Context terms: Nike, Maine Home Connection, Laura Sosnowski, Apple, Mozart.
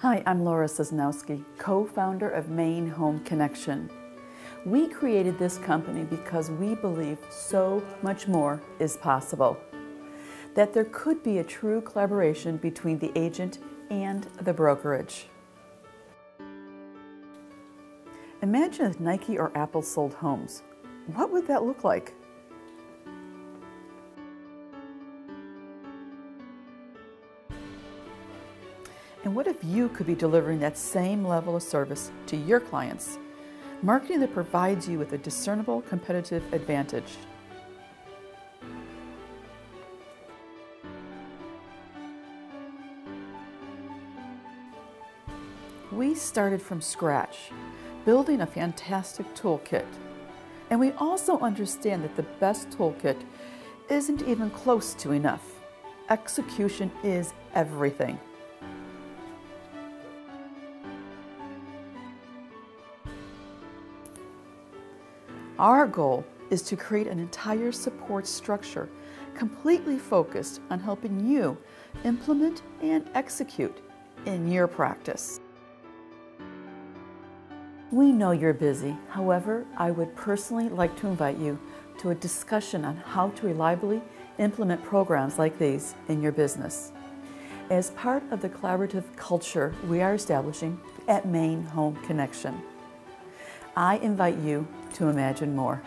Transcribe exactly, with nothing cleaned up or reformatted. Hi, I'm Laura Sosnowski, co-founder of Maine Home Connection. We created this company because we believe so much more is possible. That there could be a true collaboration between the agent and the brokerage. Imagine if Nike or Apple sold homes. What would that look like? And what if you could be delivering that same level of service to your clients? Marketing that provides you with a discernible competitive advantage. We started from scratch, building a fantastic toolkit. And we also understand that the best toolkit isn't even close to enough. Execution is everything. Our goal is to create an entire support structure completely focused on helping you implement and execute in your practice. We know you're busy. However, I would personally like to invite you to a discussion on how to reliably implement programs like these in your business. As part of the collaborative culture we are establishing at Maine Home Connection, I invite you to imagine more.